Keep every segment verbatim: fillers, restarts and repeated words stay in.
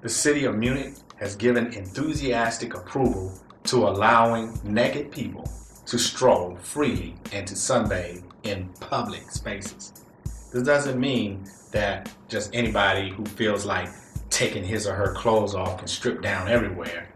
The city of Munich has given enthusiastic approval to allowing naked people to stroll freely and to sunbathe in public spaces. This doesn't mean that just anybody who feels like taking his or her clothes off can strip down everywhere.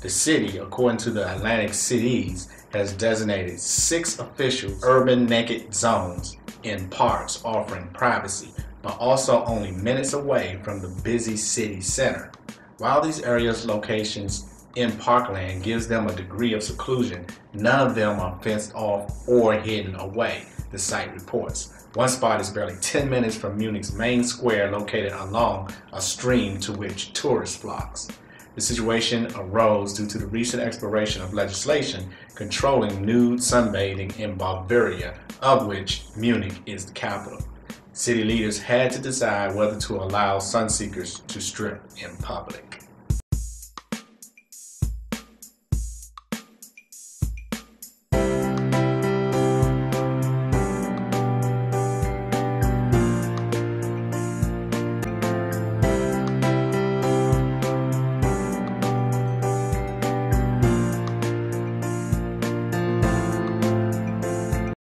The city, according to the Atlantic Cities, has designated six official urban naked zones in parks offering privacy, but also only minutes away from the busy city center. While these areas' locations in parkland gives them a degree of seclusion, none of them are fenced off or hidden away, the site reports. One spot is barely ten minutes from Munich's main square, located along a stream to which tourists flocks. The situation arose due to the recent expiration of legislation controlling nude sunbathing in Bavaria, of which Munich is the capital. City leaders had to decide whether to allow sunseekers to strip in public.